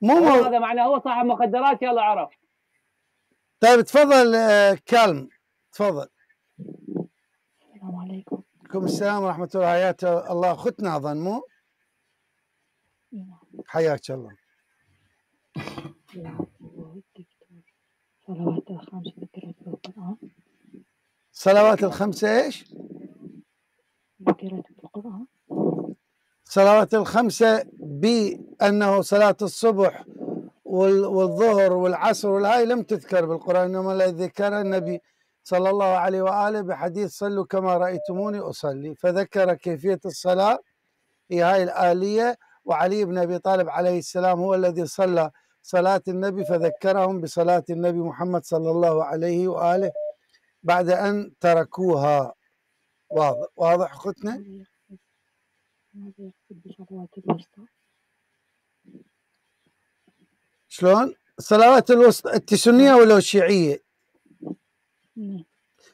مو هذا معناه هو صاحب مخدرات، يلا عرف. طيب تفضل كالم، تفضل. السلام عليكم. عليكم السلام ورحمة الله وبركاته. الله اختنا اظن مو؟ حياك الله. صلوات الخمسة ذكرت بالقرآن. صلوات الخمسة ايش؟ ذكرت بالقرآن. صلوات الخمسة بأنه صلاة الصبح والظهر والعصر والهاي لم تذكر بالقرآن، إنما الذي ذكر النبي صلى الله عليه وآله بحديث صلوا كما رأيتموني أصلي، فذكر كيفية الصلاة هي هاي الآلية. وعلي بن أبي طالب عليه السلام هو الذي صلى صلاة النبي فذكرهم بصلاة النبي محمد صلى الله عليه وآله بعد أن تركوها. واضح واضح أختنا؟ شلون؟ الصلوات الوسطى انت سنيه ولا شيعيه؟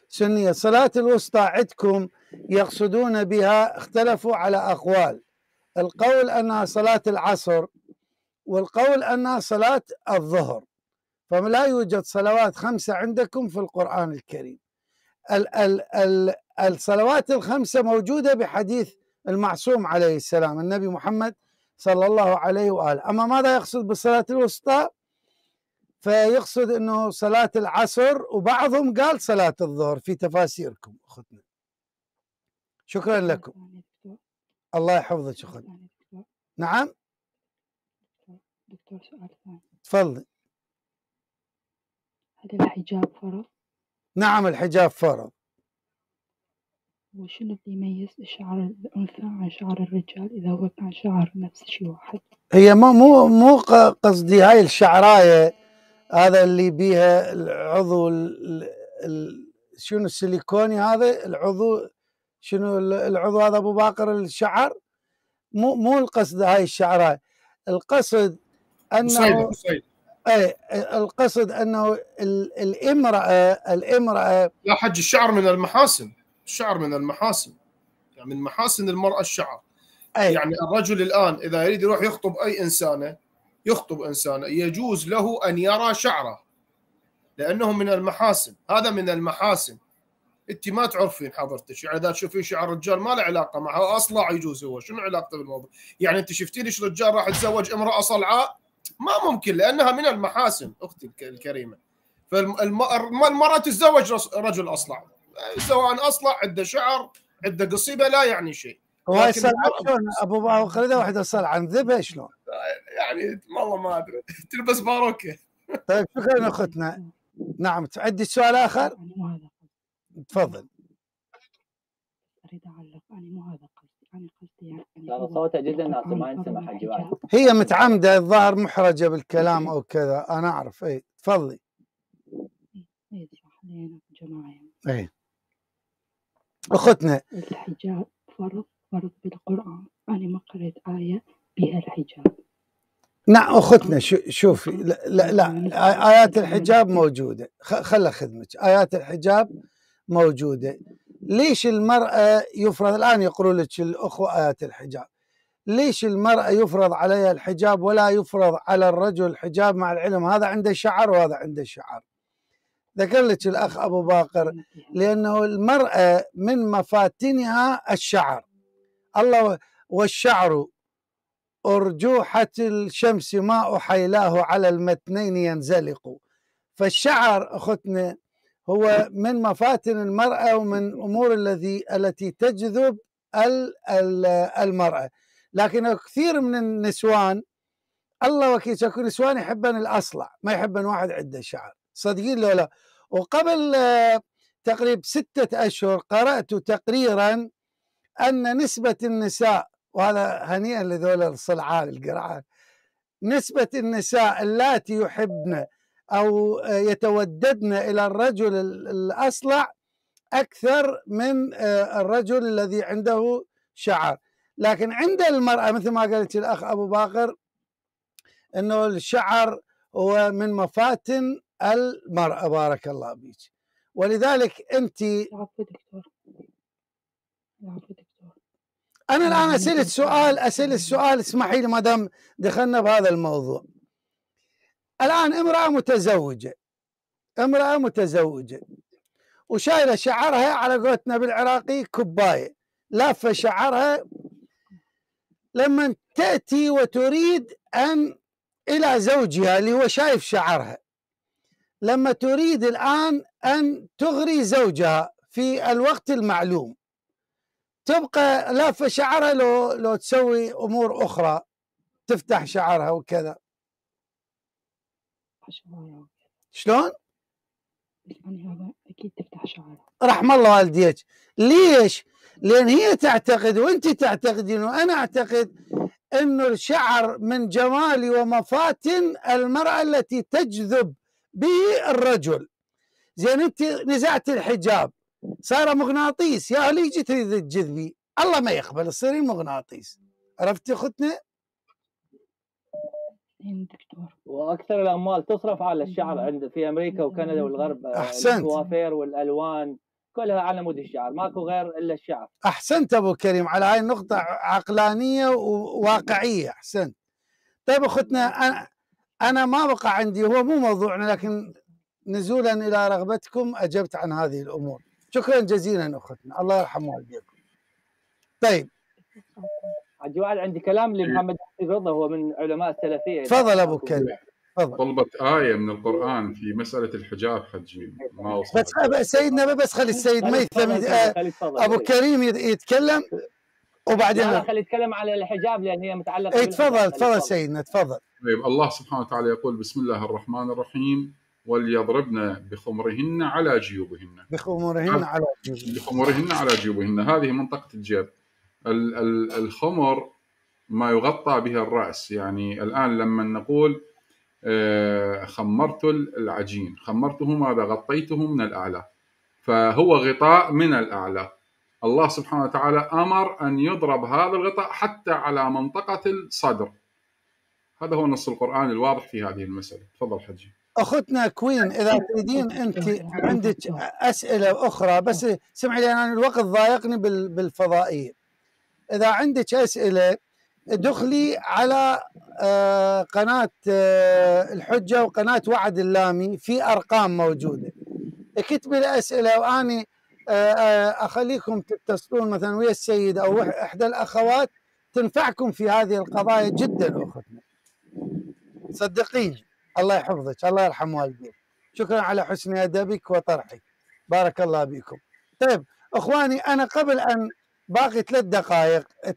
سنيه. الصلاه الوسطى عندكم يقصدون بها، اختلفوا على اقوال، القول انها صلاه العصر والقول انها صلاه الظهر، فلا يوجد صلوات خمسه عندكم في القران الكريم. ال ال ال الصلوات الخمسه موجوده بحديث المعصوم عليه السلام النبي محمد صلى الله عليه وآله. أما ماذا يقصد بالصلاة الوسطى؟ فيقصد أنه صلاة العصر، وبعضهم قال صلاة الظهر في تفاسيركم أختنا. شكرا لكم، الله يحفظك أختنا. نعم دكتور، سؤال ثاني تفضل. هل الحجاب فرض؟ نعم الحجاب فرض. وشنو بيميز شعر الانثى عن شعر الرجال اذا هو كان شعر نفس الشيء واحد؟ هي مو قصدي هاي الشعرايه، هذا اللي بيها العضو شنو السيليكوني، هذا العضو شنو العضو هذا ابو باقر الشعر، مو القصد هاي الشعرايه. القصد انه اي القصد انه الامراه لا حج، الشعر من المحاسن، الشعر من المحاسن، يعني من محاسن المرأة الشعر. أي. يعني الرجل الآن إذا يريد يروح يخطب أي إنسانة، يخطب إنسانة يجوز له أن يرى شعره لأنه من المحاسن، هذا من المحاسن. أنت ما تعرفين حضرتك، يعني إذا تشوفين شعر رجال ما له علاقة معه، أصلع يجوز هو، شنو علاقته بالموضوع؟ يعني أنت شفتي ليش رجال راح يتزوج امرأة صلعاء؟ ما ممكن، لأنها من المحاسن أختي الكريمة. فالمرأة تتزوج رجل أصلع، سواء اصلع عنده شعر عنده قصيبه لا يعني شيء. هو شلون ابو خليده واحده صلع عن ذبه شلون؟ يعني والله ما ادري، تلبس باروكه. طيب شكرا اختنا. نعم عندي سؤال اخر؟ تفضل. اريد اعلق، انا مو هذا قصدي، انا قصدي يعني صوتها جدا ناقص ما ينسمع حق جوال، هي متعمده الظاهر محرجه بالكلام او كذا، انا اعرف. اي تفضلي. اي صح لنا جماعه يعني. اي اختنا الحجاب فرض بالقران، انا ما قريت ايه بها الحجاب. نعم اختنا شوفي، لا ايات الحجاب موجوده، خلها خدمتك، ايات الحجاب موجوده. ليش المراه يفرض، الان يقولوا لك الاخوه ايات الحجاب، ليش المراه يفرض عليها الحجاب ولا يفرض على الرجل الحجاب؟ مع العلم هذا عنده شعر وهذا عنده شعر. ذكر لك الأخ أبو باقر لأنه المرأة من مفاتنها الشعر. الله والشعر أرجوحة الشمس ما أحيلاه على المتنين ينزلق. فالشعر أختنا هو من مفاتن المرأة ومن أمور التي تجذب المرأة. لكن كثير من النسوان الله وكيل تكون نسوان يحبن الأصلع، ما يحبن واحد عنده شعر، صدقين لو لا. وقبل تقريبا 6 أشهر قرأت تقريرا أن نسبة النساء، وهذا هنيئا لذول الصلعان القرعان، نسبة النساء اللاتي يحبن أو يتوددن إلى الرجل الأصلع أكثر من الرجل الذي عنده شعر. لكن عند المرأة مثل ما قالت الأخ أبو باقر أنه الشعر هو من مفاتن المرأة، بارك الله بيك. ولذلك انت العفو دكتور. انا الان اسالك سؤال، اسالك سؤال، اسمحي لي ما دام دخلنا بهذا الموضوع. الآن امرأة متزوجة وشايلة شعرها على قولتنا بالعراقي كباية، لافة شعرها. لما تأتي وتريد أن إلى زوجها اللي هو شايف شعرها، لما تريد الآن أن تغري زوجها في الوقت المعلوم، تبقى لافة شعرها لو تسوي أمور أخرى، تفتح شعرها وكذا. شلون؟ يعني هذا أكيد تفتح شعرها. رحم الله والديك. ليش؟ لأن هي تعتقد وأنت تعتقدين وأنا أعتقد أن الشعر من جمال ومفاتن المرأة التي تجذب به الرجل. زين أنت نزعت الحجاب صار مغناطيس، يا أهلي جيت تريد تجذبي، الله ما يقبل تصيرين مغناطيس. عرفتي أختنا؟ دكتور. واكثر الاموال تصرف على الشعر عند في امريكا وكندا والغرب. احسنت. الكوافير والالوان كلها على مود الشعر، ماكو غير الا الشعر. احسنت ابو كريم على هاي النقطه، عقلانيه وواقعيه. احسنت. طيب اختنا، انا ما بقى عندي، هو مو موضوعنا، لكن نزولا الى رغبتكم اجبت عن هذه الامور. شكرا جزيلا اختنا، الله يرحم والديكم. طيب عبد الوهاب عندي كلام لمحمد رضا، هو من علماء السلفيه. تفضل ابو كريم. طلبت ايه من القران في مساله الحجاب حجي ما وصل. بس سيدنا، بس خلي السيد ما يتكلم، ابو كريم يتكلم وبعدين انا خلي يتكلم على الحجاب لان هي متعلقه. اي تفضل سيدنا، تفضل. طيب الله سبحانه وتعالى يقول: بسم الله الرحمن الرحيم، وليضربن بخمرهن على جيوبهن. بخمرهن على جيوبهن، هذه منطقه الجيب. الخمر ما يغطى بها الرأس. يعني الآن لما نقول خمرت العجين، خمرته ماذا؟ غطيته من الأعلى، فهو غطاء من الأعلى. الله سبحانه وتعالى أمر أن يضرب هذا الغطاء حتى على منطقة الصدر. هذا هو نص القرآن الواضح في هذه المسألة. تفضل حجي. أختنا كوين، إذا تريدين أنت عندك أسئلة أخرى، بس سمعي لي أنا الوقت ضايقني بالفضائية. إذا عندك أسئلة دخلي على قناة الحجة وقناة وعد اللامي، في أرقام موجودة، اكتبي الأسئلة وأنا أخليكم تتصلون مثلا ويا السيد أو إحدى الأخوات، تنفعكم في هذه القضايا جدا أختنا، صدقيني. الله يحفظك، الله يرحم والديك. شكرا على حسن أدبك وطرحك، بارك الله بكم. طيب أخواني، أنا قبل أن باقي 3 دقائق